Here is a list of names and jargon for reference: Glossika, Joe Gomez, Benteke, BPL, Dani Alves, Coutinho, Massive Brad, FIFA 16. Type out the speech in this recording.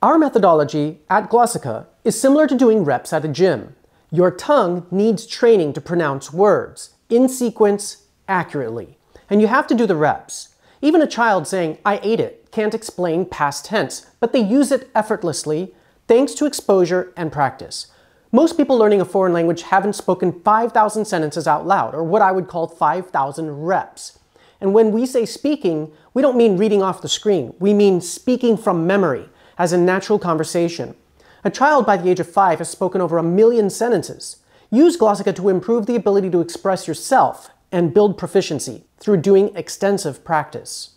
Our methodology at Glossika is similar to doing reps at a gym. Your tongue needs training to pronounce words, in sequence, accurately. And you have to do the reps. Even a child saying, "I ate it," can't explain past tense, but they use it effortlessly thanks to exposure and practice. Most people learning a foreign language haven't spoken 5,000 sentences out loud, or what I would call 5,000 reps. And when we say speaking, we don't mean reading off the screen. We mean speaking from memory, as in natural conversation. A child by the age of 5 has spoken over 1 million sentences. Use Glossika to improve the ability to express yourself and build proficiency through doing extensive practice.